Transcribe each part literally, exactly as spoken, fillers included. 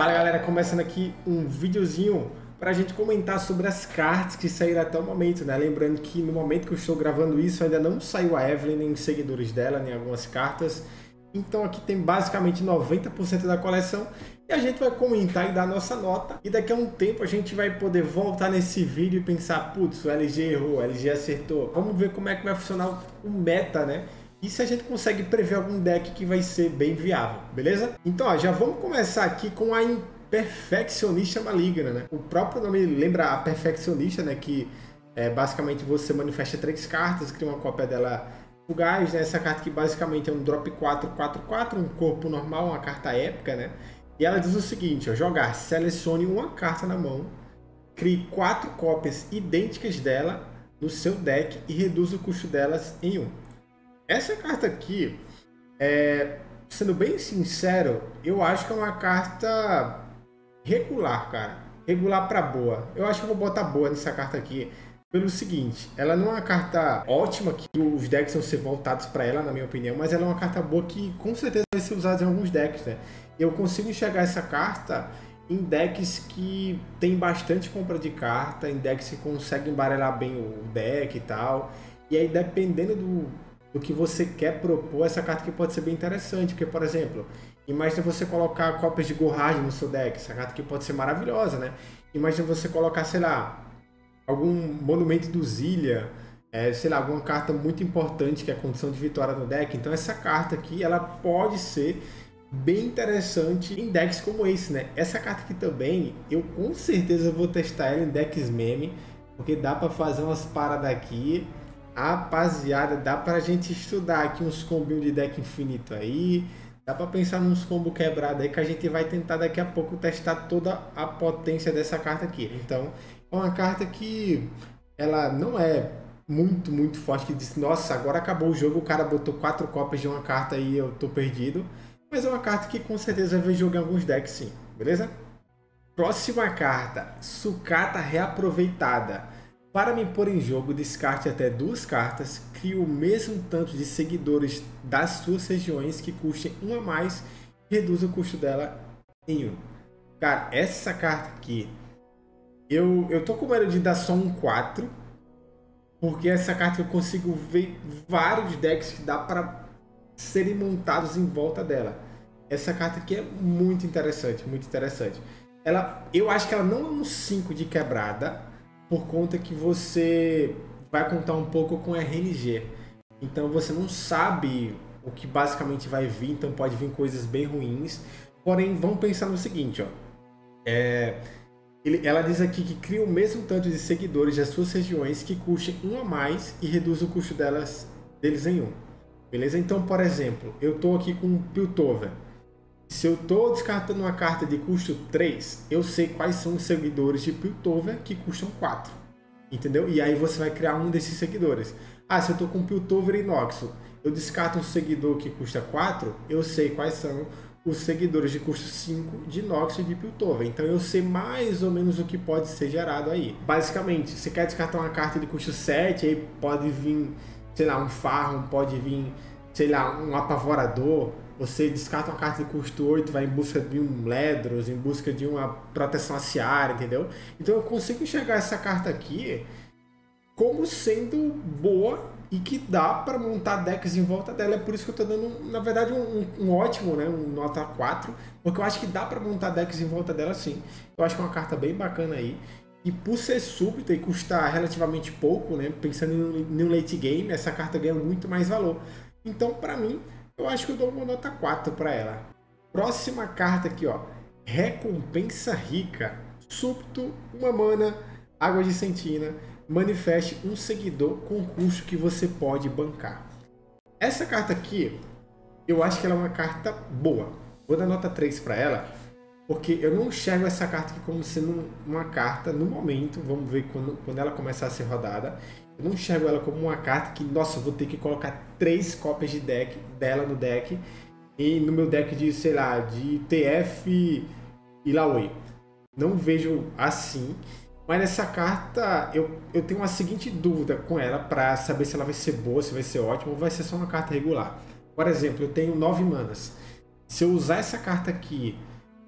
Fala galera, começando aqui um videozinho para a gente comentar sobre as cartas que saíram até o momento, né? Lembrando que no momento que eu estou gravando isso ainda não saiu a Evelyn, nem os seguidores dela, nem algumas cartas. Então aqui tem basicamente noventa por cento da coleção e a gente vai comentar e dar a nossa nota. E daqui a um tempo a gente vai poder voltar nesse vídeo e pensar, putz, o L G errou, o L G acertou. Vamos ver como é que vai funcionar o meta, né? E se a gente consegue prever algum deck que vai ser bem viável, beleza? Então, ó, já vamos começar aqui com a Imperfeccionista Maligna, né? O próprio nome lembra a Perfeccionista, né? Que é, basicamente você manifesta três cartas, cria uma cópia dela fugaz, né? Essa carta que basicamente é um drop quatro quatro quatro, um corpo normal, uma carta épica, né? E ela diz o seguinte, ó, jogar, selecione uma carta na mão, crie quatro cópias idênticas dela no seu deck e reduza o custo delas em um. Essa carta aqui, é, sendo bem sincero, eu acho que é uma carta regular, cara. Regular para boa. Eu acho que eu vou botar boa nessa carta aqui. Pelo seguinte, ela não é uma carta ótima, que os decks vão ser voltados para ela, na minha opinião. Mas ela é uma carta boa que, com certeza, vai ser usada em alguns decks, né? Eu consigo enxergar essa carta em decks que tem bastante compra de carta, em decks que conseguem embaralhar bem o deck e tal. E aí, dependendo do... do que você quer propor, essa carta aqui pode ser bem interessante, porque, por exemplo, imagina você colocar cópias de Gorrage no seu deck, essa carta aqui pode ser maravilhosa, né? Imagina você colocar, sei lá, algum Monumento do Zilha, é, sei lá, alguma carta muito importante que é a condição de vitória no deck, então essa carta aqui, ela pode ser bem interessante em decks como esse, né? Essa carta aqui também, eu com certeza vou testar ela em decks meme, porque dá pra fazer umas paradas aqui. Rapaziada, dá pra gente estudar aqui uns combinhos de deck infinito aí. Dá pra pensar nos combos quebrados aí, que a gente vai tentar daqui a pouco testar toda a potência dessa carta aqui. Então, é uma carta que ela não é muito, muito forte. Que diz, nossa, agora acabou o jogo, o cara botou quatro cópias de uma carta aí, eu tô perdido. Mas é uma carta que com certeza vai jogar em alguns decks sim, beleza? Próxima carta, Sucata Reaproveitada. Para me pôr em jogo, descarte até duas cartas, crie o mesmo tanto de seguidores das suas regiões que custem uma a mais e reduza o custo dela em um. Cara, essa carta aqui, eu, eu tô com medo de dar só um quatro, porque essa carta eu consigo ver vários decks que dá para serem montados em volta dela. Essa carta aqui é muito interessante, muito interessante. Ela, eu acho que ela não é um cinco de quebrada, por conta que você vai contar um pouco com R N G. Então você não sabe o que basicamente vai vir, então pode vir coisas bem ruins. Porém, vamos pensar no seguinte, ó. É, ele, ela diz aqui que cria o mesmo tanto de seguidores das suas regiões que custem um a mais e reduz o custo delas, deles em um. Beleza? Então, por exemplo, eu tô aqui com um Piltover. Se eu estou descartando uma carta de custo três, eu sei quais são os seguidores de Piltover que custam quatro. Entendeu? E aí você vai criar um desses seguidores. Ah, se eu estou com Piltover e Noxo, eu descarto um seguidor que custa quatro, eu sei quais são os seguidores de custo cinco de Noxo e de Piltover. Então eu sei mais ou menos o que pode ser gerado aí. Basicamente, você quer descartar uma carta de custo sete, aí pode vir, sei lá, um Farron, pode vir, sei lá, um Apavorador. Você descarta uma carta de custo oito, vai em busca de um Ledros, em busca de uma proteção aciária, entendeu? Então eu consigo enxergar essa carta aqui como sendo boa e que dá para montar decks em volta dela. É por isso que eu tô dando, na verdade, um, um ótimo, né? Um nota quatro, porque eu acho que dá para montar decks em volta dela sim. Eu acho que é uma carta bem bacana aí. E por ser súbita e custar relativamente pouco, né? Pensando em um late game, essa carta ganha muito mais valor. Então, para mim, eu acho que eu dou uma nota quatro para ela. Próxima carta aqui, ó. Recompensa Rica. Súbito, uma mana, água de sentina. Manifeste um seguidor com custo que você pode bancar. Essa carta aqui, eu acho que ela é uma carta boa. Vou dar nota três para ela, porque eu não enxergo essa carta aqui como sendo uma carta no momento. Vamos ver quando, quando ela começar a ser rodada. Eu não enxergo ela como uma carta que, nossa, eu vou ter que colocar três cópias de deck, dela no deck. E no meu deck de, sei lá, de T F e Laoi. Não vejo assim. Mas essa carta, eu, eu tenho uma seguinte dúvida com ela para saber se ela vai ser boa, se vai ser ótima ou vai ser só uma carta regular. Por exemplo, eu tenho nove manas. Se eu usar essa carta aqui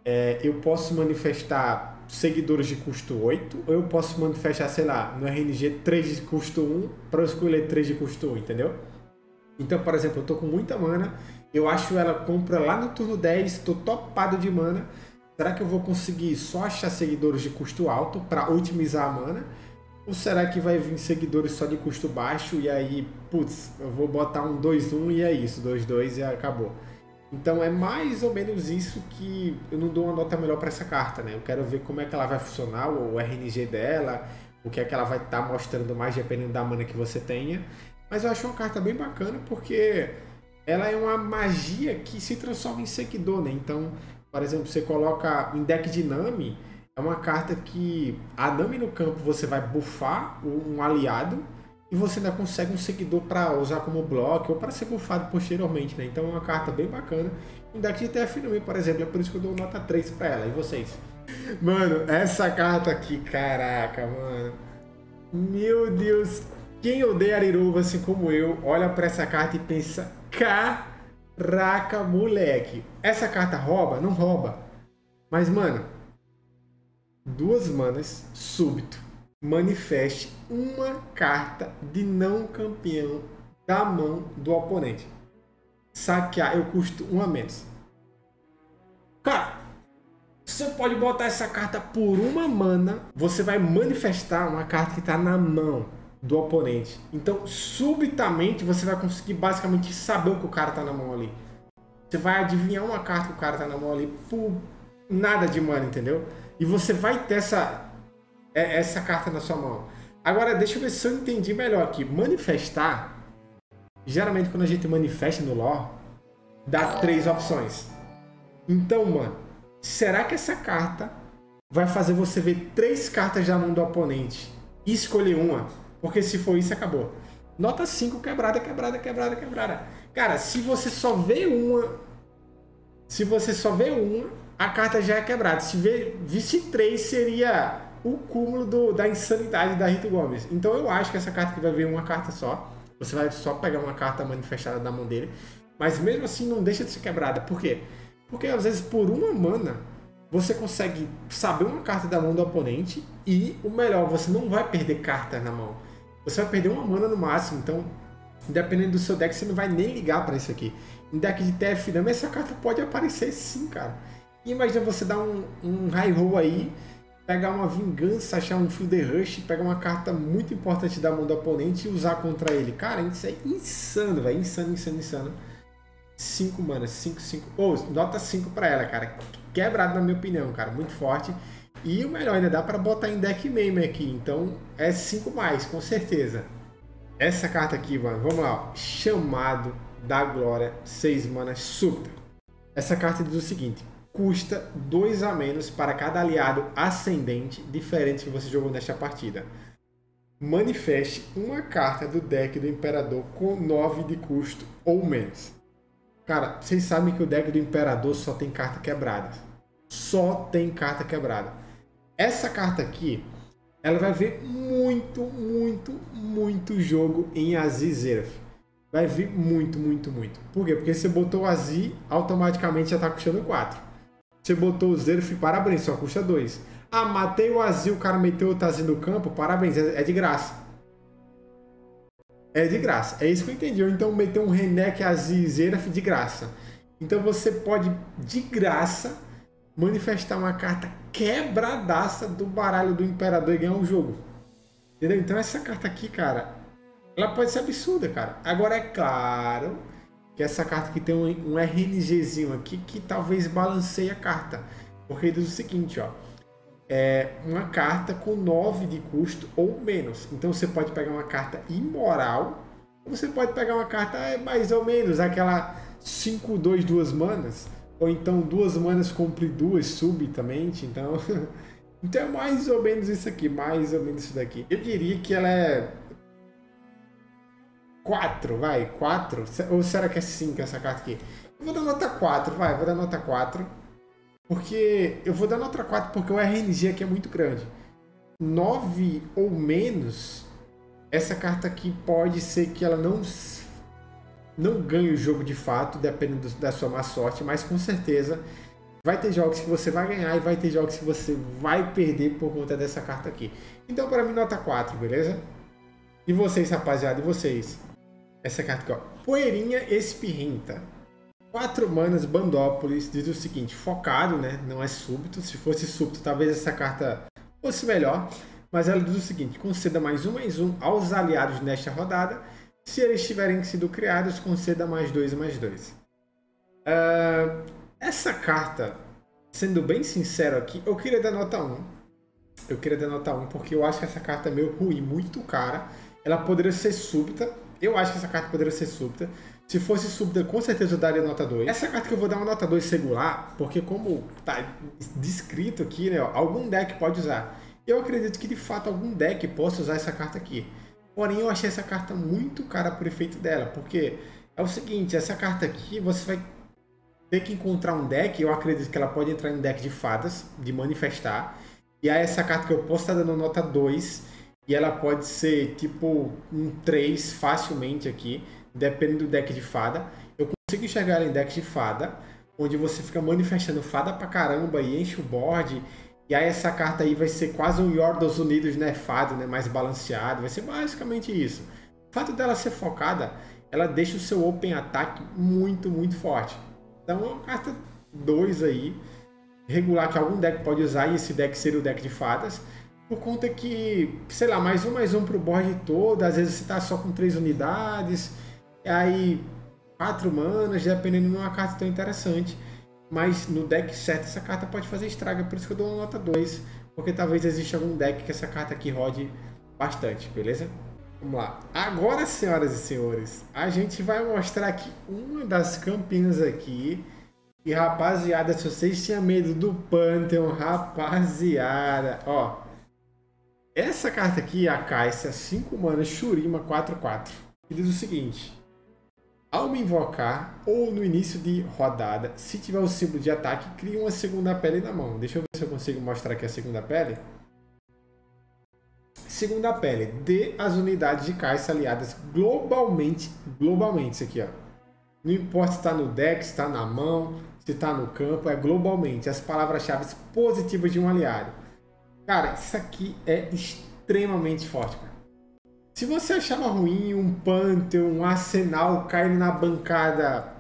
é, eu posso manifestar seguidores de custo oito, ou eu posso manifestar, sei lá, no R N G três de custo um, para eu escolher três de custo um, entendeu? Então, por exemplo, eu tô com muita mana, eu acho ela compra lá no turno dez, tô topado de mana, será que eu vou conseguir só achar seguidores de custo alto para otimizar a mana? Ou será que vai vir seguidores só de custo baixo e aí, putz, eu vou botar um dois um e é isso, dois dois e acabou. Então é mais ou menos isso que eu não dou uma nota melhor para essa carta, né? Eu quero ver como é que ela vai funcionar, o R N G dela, o que é que ela vai estar tá mostrando mais dependendo da mana que você tenha. Mas eu acho uma carta bem bacana porque ela é uma magia que se transforma em seguidor, né? Então, por exemplo, você coloca em deck de Nami, é uma carta que a Nami no campo você vai buffar um aliado e você ainda consegue um seguidor para usar como bloco ou para ser buffado posteriormente, né? Então é uma carta bem bacana. Em deck de T F N M, por exemplo, é por isso que eu dou nota três para ela. E vocês? Mano, essa carta aqui, caraca, mano. Meu Deus, quem odeia Ariruva assim como eu, olha para essa carta e pensa, caraca, moleque. Essa carta rouba? Não rouba. Mas, mano, duas manas, súbito, manifeste uma carta de não campeão da mão do oponente. Saquear, eu custo um a menos. Cara, você pode botar essa carta por uma mana, você vai manifestar uma carta que está na mão do oponente. Então, subitamente, você vai conseguir basicamente saber o que o cara está na mão ali. Você vai adivinhar uma carta que o cara está na mão ali por nada de mana, entendeu? E você vai ter essa, essa carta na sua mão. Agora, deixa eu ver se eu entendi melhor aqui. Manifestar, geralmente quando a gente manifesta no lore, dá três opções. Então, mano, será que essa carta vai fazer você ver três cartas da mão do oponente e escolher uma? Porque se for isso, acabou. Nota cinco, quebrada, quebrada, quebrada, quebrada. Cara, se você só vê uma... Se você só vê uma... a carta já é quebrada. Se visse três, seria o cúmulo do, da insanidade da Rita Gomes. Então eu acho que essa carta que vai vir uma carta só. Você vai só pegar uma carta manifestada da mão dele. Mas mesmo assim não deixa de ser quebrada. Por quê? Porque às vezes por uma mana você consegue saber uma carta da mão do oponente. E o melhor, você não vai perder carta na mão. Você vai perder uma mana no máximo. Então, dependendo do seu deck, você não vai nem ligar pra isso aqui. Em deck de T F N M, essa carta pode aparecer sim, cara. Imagina você dar um, um high roll aí, pegar uma vingança, achar um field rush, pegar uma carta muito importante da mão do oponente e usar contra ele. Cara, isso é insano, velho. Insano, insano, insano. cinco manas, cinco, cinco. Ou, oh, nota cinco pra ela, cara. Quebrado, na minha opinião, cara. Muito forte. E o melhor, ainda dá pra botar em deck meme aqui. Então, é cinco mais, com certeza. Essa carta aqui, mano. Vamos lá, ó. Chamado da Glória. seis manas, súbita. Essa carta diz o seguinte. Custa dois a menos para cada aliado ascendente diferente que você jogou nesta partida. Manifeste uma carta do deck do Imperador com nove de custo ou menos. Cara, vocês sabem que o deck do Imperador só tem carta quebrada. Só tem carta quebrada. Essa carta aqui, ela vai ver muito, muito, muito jogo em Aziz Xerath. Vai vir muito, muito, muito. Por quê? Porque você botou o Aziz, automaticamente já está custando quatro. Você botou o Xerath, parabéns, só custa dois. Ah, matei o Azil, o cara meteu o Tazil no campo, parabéns, é de graça. É de graça, é isso que eu entendi. Ou então meteu um Renekton, Azil e Xerath de graça. Então você pode, de graça, manifestar uma carta quebradaça do baralho do Imperador e ganhar um jogo. Entendeu? Então essa carta aqui, cara, ela pode ser absurda, cara. Agora é claro que essa carta aqui tem um, um RNGzinho aqui que talvez balanceie a carta. Porque diz o seguinte, ó. É uma carta com nove de custo ou menos. Então você pode pegar uma carta imoral. Ou você pode pegar uma carta é, mais ou menos. Aquela cinco, dois, duas manas. Ou então duas manas compre duas subitamente. Então, então é mais ou menos isso aqui. Mais ou menos isso daqui. Eu diria que ela é... quatro, vai, quatro, ou será que é cinco essa carta aqui? Eu vou dar nota quatro, vai, vou dar nota quatro, porque eu vou dar nota quatro porque o R N G aqui é muito grande. nove ou menos, essa carta aqui pode ser que ela não, não ganhe o jogo de fato, dependendo da sua má sorte, mas com certeza Vai ter jogos que você vai ganhar e vai ter jogos que você vai perder por conta dessa carta aqui. Então, para mim, nota quatro, beleza? E vocês, rapaziada, e vocês? Essa carta aqui, ó. Poeirinha Espirrinta. Quatro manas, Bandópolis, diz o seguinte, focado, né? Não é súbito. Se fosse súbito, talvez essa carta fosse melhor. Mas ela diz o seguinte, conceda mais um, mais um aos aliados nesta rodada. Se eles tiverem sido criados, conceda mais dois, mais dois. Uh, essa carta, sendo bem sincero aqui, eu queria dar nota um. Eu queria dar nota um porque eu acho que essa carta é meio ruim, muito cara. Ela poderia ser súbita. Eu acho que essa carta poderia ser súbita. Se fosse súbita, com certeza eu daria nota dois. Essa carta que eu vou dar uma nota dois regular, porque como tá descrito aqui, né, ó, algum deck pode usar. Eu acredito que de fato algum deck possa usar essa carta aqui. Porém, eu achei essa carta muito cara por efeito dela, porque é o seguinte, essa carta aqui você vai ter que encontrar um deck, eu acredito que ela pode entrar em um deck de fadas, de manifestar, e aí essa carta que eu posso estar dando nota dois, e ela pode ser tipo um três facilmente aqui, dependendo do deck de fada. Eu consigo enxergar ela em deck de fada, onde você fica manifestando fada pra caramba e enche o board. E aí essa carta aí vai ser quase um Yor dos Unidos nerfado, né? Mais balanceado. Vai ser basicamente isso. O fato dela ser focada, ela deixa o seu open attack muito, muito forte. Então é uma carta dois aí, regular, que algum deck pode usar, e esse deck seria o deck de fadas. Por conta que, sei lá, mais um, mais um pro board todo. Às vezes você tá só com três unidades. E aí, quatro manas, dependendo, não é uma carta tão interessante. Mas no deck certo essa carta pode fazer estraga, por isso que eu dou uma nota dois, porque talvez exista algum deck que essa carta aqui rode bastante, beleza? Vamos lá. Agora, senhoras e senhores, a gente vai mostrar aqui uma das campeãs aqui. E rapaziada, se vocês tinham medo do Pantheon, rapaziada, ó. Essa carta aqui, a Kai'Sa, cinco mana, Shurima, quatro quatro. E diz o seguinte... Ao me invocar, ou no início de rodada, se tiver o símbolo de ataque, cria uma segunda pele na mão. Deixa eu ver se eu consigo mostrar aqui a segunda pele. Segunda pele. Dê as unidades de Kai'Sa aliadas globalmente. Globalmente, isso aqui, ó. Não importa se está no deck, se está na mão, se está no campo. É globalmente. As palavras-chave positivas de um aliado. Cara, isso aqui é extremamente forte, cara. Se você achava ruim um Pantheon, um Arsenal caindo na bancada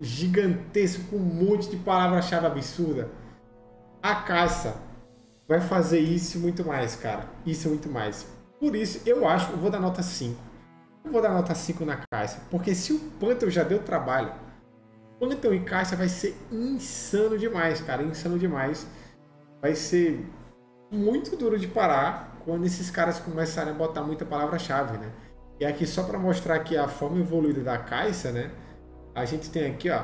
gigantesco com um monte de palavra-chave absurda, a Kai'Sa vai fazer isso e muito mais, cara. Isso e muito mais. Por isso, eu acho, eu vou dar nota cinco. Eu vou dar nota cinco na Kai'Sa, porque se o Pantheon já deu trabalho, Pantheon e Kai'Sa vai ser insano demais, cara. Insano demais. Vai ser muito duro de parar quando esses caras começarem a botar muita palavra-chave, né? E aqui, só para mostrar aqui a forma evoluída da Kai'Sa, né? A gente tem aqui, ó...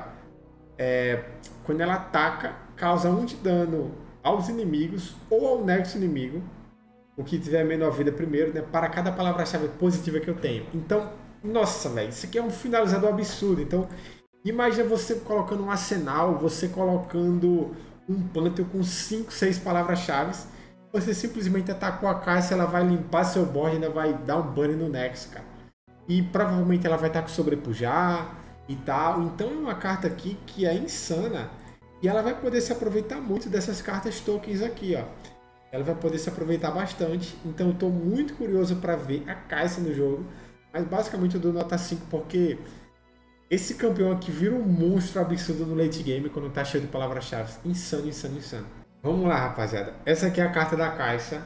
É, quando ela ataca, causa um de dano aos inimigos ou ao nexo inimigo. O que tiver menor vida primeiro, né? Para cada palavra-chave positiva que eu tenho. Então, nossa, velho. Isso aqui é um finalizador absurdo. Então, imagina você colocando um arsenal, você colocando um Pantheon com cinco, seis palavras-chaves. Você simplesmente atacou a Kai'Sa, ela vai limpar seu board, ainda vai dar um banner no nexo, cara. E provavelmente ela vai estar com sobrepujar e tal. Então é uma carta aqui que é insana. E ela vai poder se aproveitar muito dessas cartas tokens aqui, ó. Ela vai poder se aproveitar bastante. Então eu tô muito curioso para ver a Kai'Sa no jogo. Mas basicamente eu dou nota cinco porque esse campeão aqui vira um monstro absurdo no late game quando tá cheio de palavras-chave. Insano, insano, insano. Vamos lá, rapaziada. Essa aqui é a carta da Kai'Sa.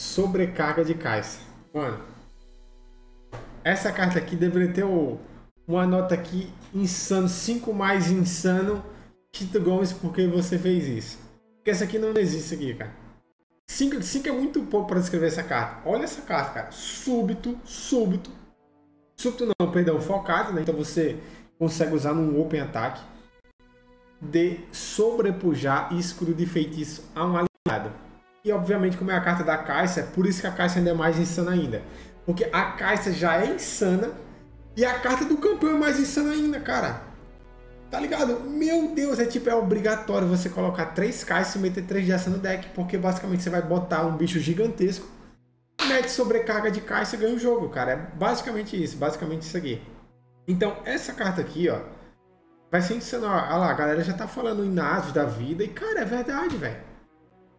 Sobrecarga de Kai'Sa. Mano, essa carta aqui deveria ter uma nota aqui insano. cinco mais insano. Tito Gomes, por que você fez isso? Porque essa aqui não existe aqui, cara. cinco, cinco é muito pouco para descrever essa carta. Olha essa carta, cara. Súbito, súbito. Súbito não, perdão, focado, né? Então você consegue usar num open attack. De sobrepujar escudo de feitiço a um aliado. E obviamente, como é a carta da Kai'Sa, é por isso que a Kai'Sa ainda é mais insana ainda. Porque a Kai'Sa já é insana e a carta do campeão é mais insana ainda, cara. Tá ligado? Meu Deus, é tipo, é obrigatório você colocar três Kai'Sa e meter três de ação no deck. Porque basicamente você vai botar um bicho gigantesco, mete sobrecarga de Kai'Sa e ganha o jogo, cara. É basicamente isso, basicamente isso aqui. Então essa carta aqui, ó, Vai ser insano. Olha lá, a galera já tá falando em nasos da vida. E, cara, é verdade, velho.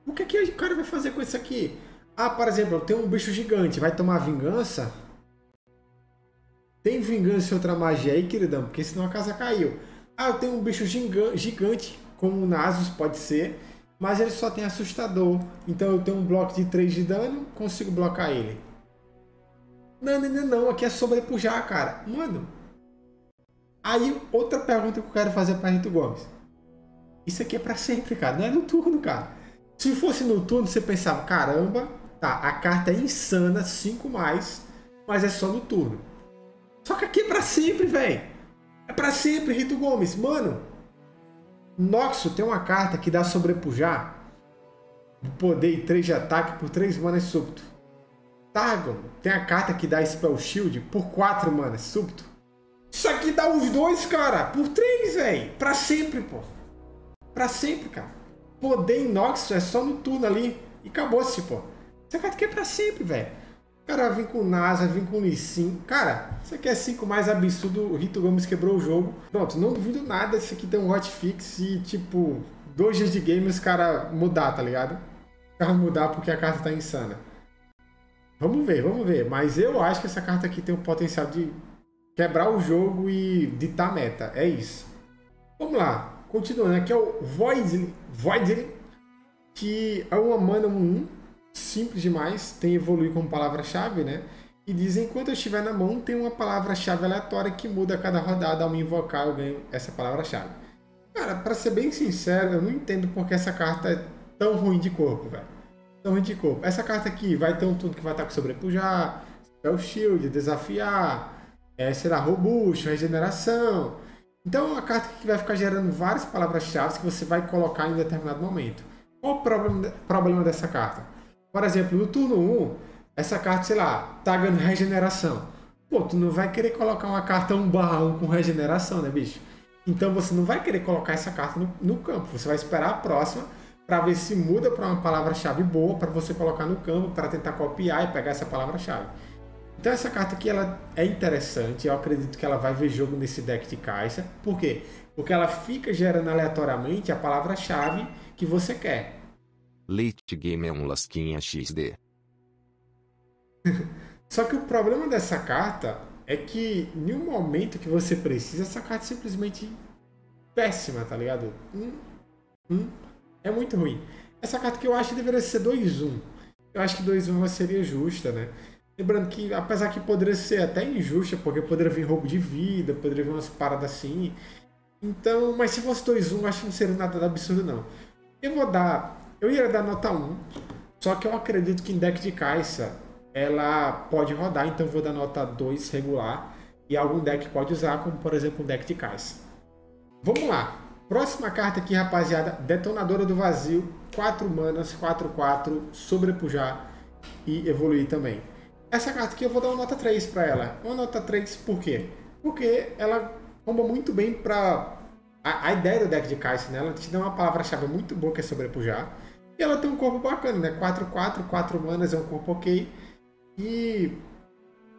O que, que o cara vai fazer com isso aqui? Ah, por exemplo, tem um bicho gigante. Vai tomar vingança? Tem vingança e outra magia aí, queridão? Porque senão a casa caiu. Ah, eu tenho um bicho gigante, como o Nasus pode ser. Mas ele só tem assustador. Então eu tenho um bloco de três de dano, consigo blocar ele. Não, não, não, não. Aqui é sobrepujar, cara. Mano. Aí, outra pergunta que eu quero fazer pra Rito Gomes. Isso aqui é pra sempre, cara. Não é no turno, cara. Se fosse no turno, você pensava, caramba, tá, a carta é insana, cinco mais, mas é só no turno. Só que aqui é pra sempre, velho. É pra sempre, Rito Gomes. Mano, Noxo tem uma carta que dá sobrepujar, poder e três de ataque por três manas súbito. Targon tem a carta que dá Spell Shield por quatro manas súbito. Isso aqui dá os dois, cara, por três, velho. Pra sempre, pô. Pra sempre, cara. Poder em Noxo é só no turno ali. E acabou-se, pô. Essa carta aqui é pra sempre, velho. O cara vem com Nasa, vem com Lissin. Cara, isso aqui é cinco mais absurdo. O Rito Gomes quebrou o jogo. Pronto, não duvido nada. Isso aqui tem um hotfix e, tipo, dois dias de game os caras mudar, tá ligado? O cara mudar porque a carta tá insana. Vamos ver, vamos ver. Mas eu acho que essa carta aqui tem o potencial de quebrar o jogo e ditar meta. É isso. Vamos lá. Continuando. Aqui é o Voidling. Voidling, que é uma mana um um. Simples demais, tem evoluir como palavra-chave, né? E diz, enquanto eu estiver na mão, tem uma palavra-chave aleatória que muda a cada rodada. Ao me invocar, eu ganho essa palavra-chave. Cara, pra ser bem sincero, eu não entendo porque essa carta é tão ruim de corpo, velho. Tão ruim de corpo. Essa carta aqui vai ter um turno que vai estar com sobrepujar, spell shield, desafiar, é, será robusto, regeneração. Então é uma carta que vai ficar gerando várias palavras-chave que você vai colocar em determinado momento. Qual o problema, problema dessa carta? Por exemplo, no turno um, essa carta, sei lá, tá ganhando regeneração. Pô, tu não vai querer colocar uma carta um barra um com regeneração, né, bicho? Então você não vai querer colocar essa carta no, no campo. Você vai esperar a próxima para ver se muda para uma palavra-chave boa para você colocar no campo, para tentar copiar e pegar essa palavra-chave. Então essa carta aqui ela é interessante. Eu acredito que ela vai ver jogo nesse deck de Kai'Sa. Por quê? Porque ela fica gerando aleatoriamente a palavra-chave que você quer. Late game é um lasquinha xis dê. Só que o problema dessa carta é que no momento que você precisa, essa carta é simplesmente péssima, tá ligado? Hum, hum, é muito ruim. Essa carta que eu acho que deveria ser dois um. Eu acho que dois um seria justa, né? Lembrando que, apesar que poderia ser até injusta, porque poderia vir roubo de vida, poderia vir umas paradas assim. Então, mas se fosse dois um, eu acho que não seria nada absurdo, não. Eu vou dar... Eu ia dar nota um, só que eu acredito que em deck de Kai'Sa ela pode rodar, então eu vou dar nota dois regular e algum deck pode usar, como por exemplo um deck de Kai'Sa. Vamos lá, próxima carta aqui, rapaziada, Detonadora do Vazio, quatro manas, quatro quatro, sobrepujar e evoluir também. Essa carta aqui eu vou dar uma nota três para ela. Uma nota três por quê? Porque ela comba muito bem para... A, a ideia do deck de Kai'Sa, né? Ela te dá uma palavra-chave muito boa que é sobrepujar. E ela tem um corpo bacana, né? quatro quatro, quatro manas é um corpo ok. E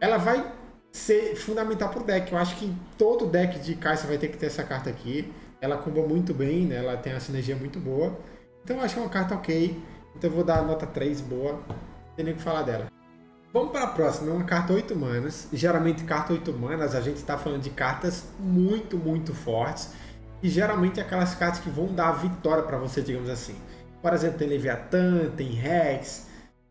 ela vai ser fundamental pro deck. Eu acho que todo deck de Kai'Sa vai ter que ter essa carta aqui. Ela comba muito bem, né? Ela tem uma sinergia muito boa. Então eu acho que é uma carta ok. Então eu vou dar a nota três boa. Não tem nem o que falar dela. Vamos para a próxima, uma carta oito manas. Geralmente carta oito manas, a gente tá falando de cartas muito, muito fortes. E geralmente aquelas cartas que vão dar a vitória para você, digamos assim. Por exemplo, tem Leviatã, tem Rex,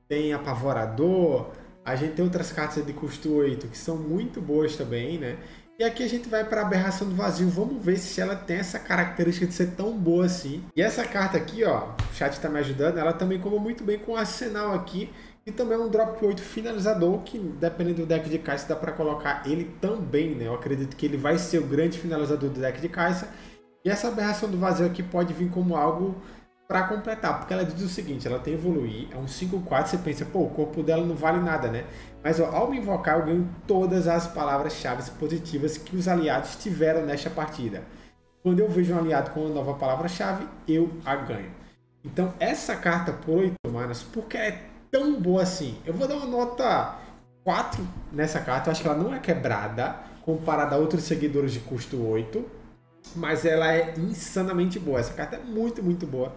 tem Apavorador. A gente tem outras cartas de custo oito que são muito boas também, né? E aqui a gente vai para Aberração do Vazio. Vamos ver se ela tem essa característica de ser tão boa assim. E essa carta aqui, ó, o chat está me ajudando. Ela também comba muito bem com o Arsenal aqui. E também é um drop oito finalizador, que dependendo do deck de Kai'Sa dá para colocar ele também, né? Eu acredito que ele vai ser o grande finalizador do deck de Kai'Sa. E essa Aberração do Vazio aqui pode vir como algo para completar, porque ela diz o seguinte, ela tem evoluir, é um cinco quatro, você pensa, pô, o corpo dela não vale nada, né? Mas ó, ao me invocar eu ganho todas as palavras-chave positivas que os aliados tiveram nesta partida. Quando eu vejo um aliado com uma nova palavra-chave, eu a ganho. Então essa carta por oito manas, porque ela é tão boa assim, eu vou dar uma nota quatro nessa carta. Eu acho que ela não é quebrada comparada a outros seguidores de custo oito. mas ela é insanamente boa. Essa carta é muito, muito boa.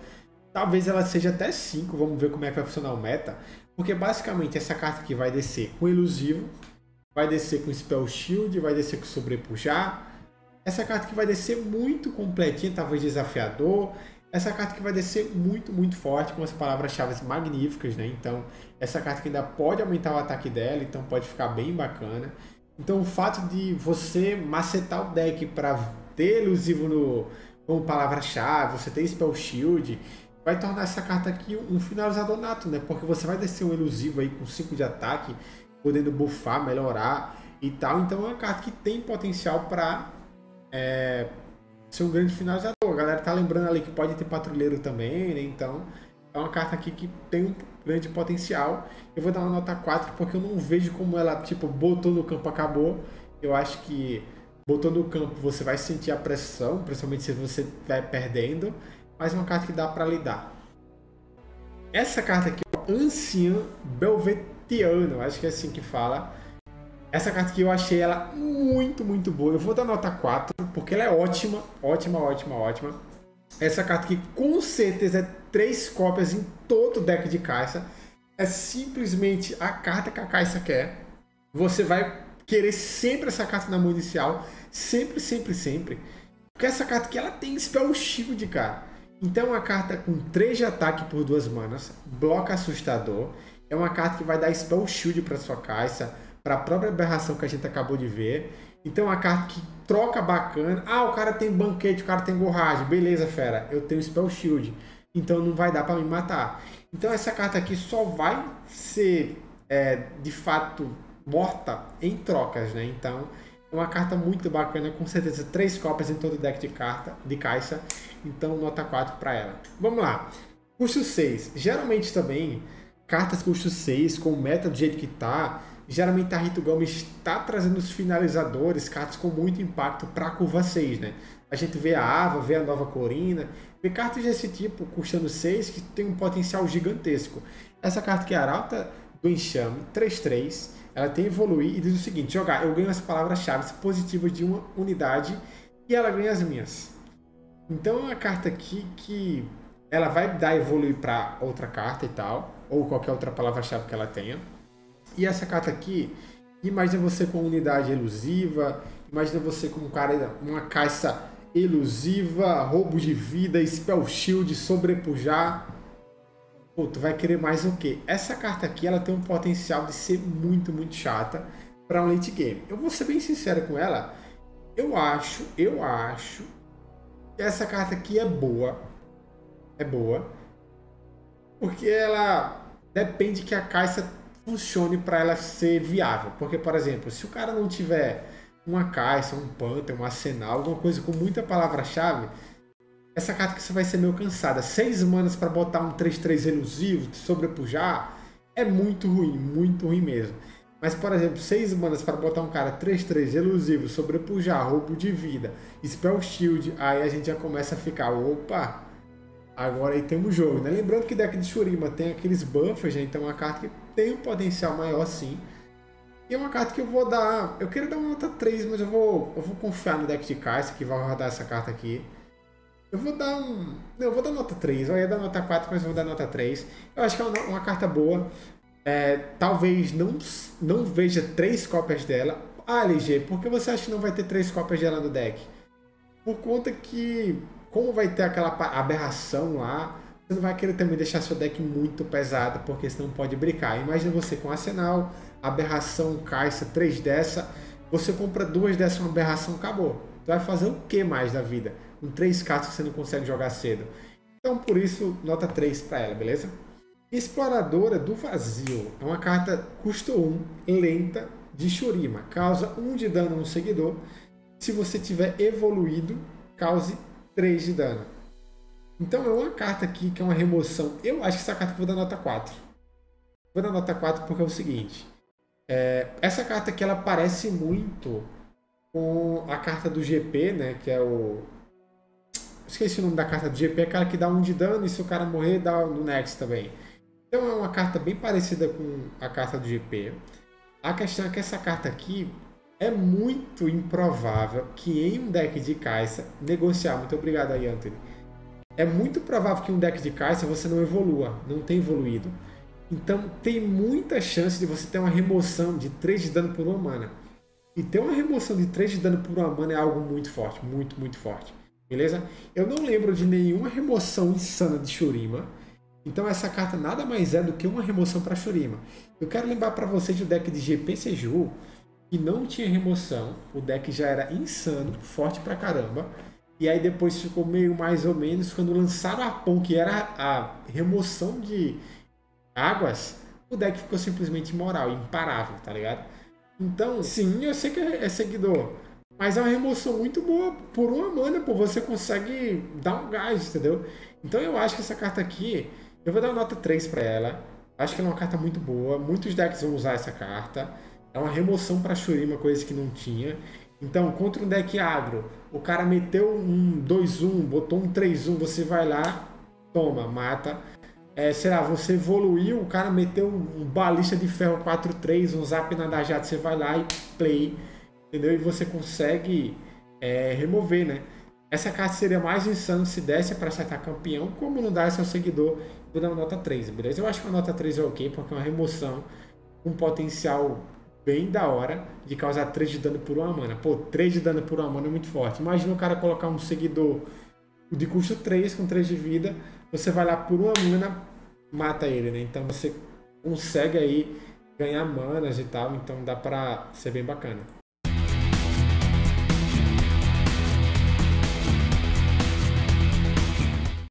Talvez ela seja até cinco, vamos ver como é que vai funcionar o meta. Porque basicamente essa carta aqui vai descer com Elusivo, vai descer com Spell Shield, vai descer com Sobrepujar. Essa carta que vai descer muito completinha, talvez Desafiador. Essa carta que vai descer muito, muito forte, com as palavras-chave magníficas, né? Então, essa carta que ainda pode aumentar o ataque dela, então pode ficar bem bacana. Então, o fato de você macetar o deck para ter Elusivo no, como palavra-chave, você ter Spell Shield, vai tornar essa carta aqui um finalizador nato, né? Porque você vai descer um Elusivo aí com cinco de ataque, podendo buffar, melhorar e tal. Então, é uma carta que tem potencial para... É, ser um grande finalizador. A galera tá lembrando ali que pode ter patrulheiro também, né? Então é uma carta aqui que tem um grande potencial. Eu vou dar uma nota quatro, porque eu não vejo como ela, tipo, botou no campo, acabou. Eu acho que botou no campo você vai sentir a pressão, principalmente se você vai perdendo, mas é uma carta que dá pra lidar. Essa carta aqui, Ancião Belvetiano, eu acho que é assim que fala. Essa carta aqui eu achei ela muito, muito boa. Eu vou dar nota quatro, porque ela é ótima, ótima, ótima, ótima. Essa carta aqui com certeza é três cópias em todo o deck de Kai'Sa. É simplesmente a carta que a Kai'Sa quer. Você vai querer sempre essa carta na mão inicial. Sempre, sempre, sempre. Porque essa carta aqui ela tem Spell Shield, cara. Então é uma carta com três de ataque por duas manas. Bloco assustador. É uma carta que vai dar Spell Shield para sua Kai'Sa, para a própria aberração que a gente acabou de ver. Então é uma carta que troca bacana. Ah, o cara tem banquete, o cara tem gorragem. Beleza, fera, eu tenho Spell Shield, então não vai dar para me matar. Então essa carta aqui só vai ser é, de fato morta em trocas, né? Então é uma carta muito bacana, com certeza três cópias em todo o deck de carta de Kai'Sa. Então nota quatro para ela. Vamos lá, custo seis. Geralmente também cartas custo seis, com o meta do jeito que tá, geralmente a Rito Gomes está trazendo os finalizadores, cartas com muito impacto para a curva seis, né? A gente vê a Ava, vê a Nova Corina, vê cartas desse tipo custando seis que tem um potencial gigantesco. Essa carta aqui é a Arauta do Enxame, três três, ela tem Evoluir e diz o seguinte: jogar, eu ganho as palavras-chave positivas de uma unidade e ela ganha as minhas. Então é uma carta aqui que ela vai dar Evoluir para outra carta e tal, ou qualquer outra palavra-chave que ela tenha. E essa carta aqui, imagina você com unidade elusiva, imagina você com um cara, uma Kai'Sa elusiva, roubo de vida, Spell Shield, sobrepujar. Pô, tu vai querer mais o quê? Essa carta aqui ela tem um potencial de ser muito, muito chata para um late game. Eu vou ser bem sincero com ela. Eu acho, eu acho que essa carta aqui é boa. É boa. Porque ela depende que a Kai'Sa funcione para ela ser viável, porque, por exemplo, se o cara não tiver uma Kai'Sa, um Panther, um Arsenal, alguma coisa com muita palavra-chave, essa carta que você vai ser meio cansada. Seis manas para botar um três três elusivo, sobrepujar, é muito ruim, muito ruim mesmo. Mas, por exemplo, seis manas para botar um cara três três elusivo, sobrepujar, roubo de vida, Spell Shield, aí a gente já começa a ficar, opa, agora aí temos jogo, né? Lembrando que deck de Shurima tem aqueles buffers, né? Então é uma carta que tem um potencial maior, sim. E é uma carta que eu vou dar... Eu quero dar uma nota três, mas eu vou, eu vou confiar no deck de Kai'Sa, que vai rodar essa carta aqui. Eu vou dar um... Não, eu vou dar nota três. Eu ia dar nota quatro, mas eu vou dar nota três. Eu acho que é uma, uma carta boa. É, talvez não, não veja três cópias dela. Ah, L G, por que você acha que não vai ter três cópias dela no deck? Por conta que... Como vai ter aquela aberração lá, você não vai querer também deixar seu deck muito pesado, porque senão pode brincar. Imagina você com Arsenal, aberração, Kai'Sa, três dessa, você compra duas dessa, uma aberração, acabou. Você vai fazer o que mais da vida? Um três cartas que você não consegue jogar cedo. Então por isso, nota três para ela, beleza? Exploradora do Vazio. É uma carta custo um, lenta, de Shurima. Causa um de dano a um seguidor. Se você tiver evoluído, cause três de dano. Então é uma carta aqui que é uma remoção. Eu acho que essa carta eu vou dar nota quatro. Vou dar nota quatro porque é o seguinte. É, essa carta aqui ela parece muito com a carta do G P, né? Que é o... Esqueci o nome da carta do G P. É aquela que dá um de dano e se o cara morrer dá no next também. Então é uma carta bem parecida com a carta do G P. A questão é que essa carta aqui É muito improvável que em um deck de Kai'Sa... Negociar, muito obrigado aí, Anthony. É muito provável que em um deck de Kai'Sa você não evolua, não tenha evoluído. Então tem muita chance de você ter uma remoção de três de dano por uma mana. E ter uma remoção de três de dano por uma mana é algo muito forte, muito, muito forte. Beleza? Eu não lembro de nenhuma remoção insana de Shurima. Então essa carta nada mais é do que uma remoção para Shurima. Eu quero lembrar para vocês do deck de G P Seju, que não tinha remoção. O deck já era insano, forte pra caramba. E aí depois ficou meio mais ou menos. Quando lançaram a P O M, que era a remoção de águas, o deck ficou simplesmente imoral, imparável, tá ligado? Então, sim, eu sei que é seguidor, mas é uma remoção muito boa. Por uma mana, pô, você consegue dar um gás, entendeu? Então eu acho que essa carta aqui, eu vou dar uma nota três pra ela. Acho que ela é uma carta muito boa. Muitos decks vão usar essa carta. É uma remoção pra Shurima, coisa que não tinha. Então, contra um deck agro, o cara meteu um dois um, botou um três um, você vai lá, toma, mata. É, sei lá, você evoluiu, o cara meteu um balista de ferro quatro três, um zap nadajado, você vai lá e play, entendeu? E você consegue é, remover, né? Essa carta seria mais insano se desse para acertar campeão, como não dá esse é o seguidor. Vou dar uma nota três, beleza? Eu acho que uma nota três é ok, porque é uma remoção com um potencial bem da hora de causar três de dano por uma mana. Pô, três de dano por uma mana é muito forte. Imagina o cara colocar um seguidor de custo três, com três de vida, você vai lá por uma mana, mata ele, né? Então você consegue aí ganhar manas e tal, então dá pra ser bem bacana.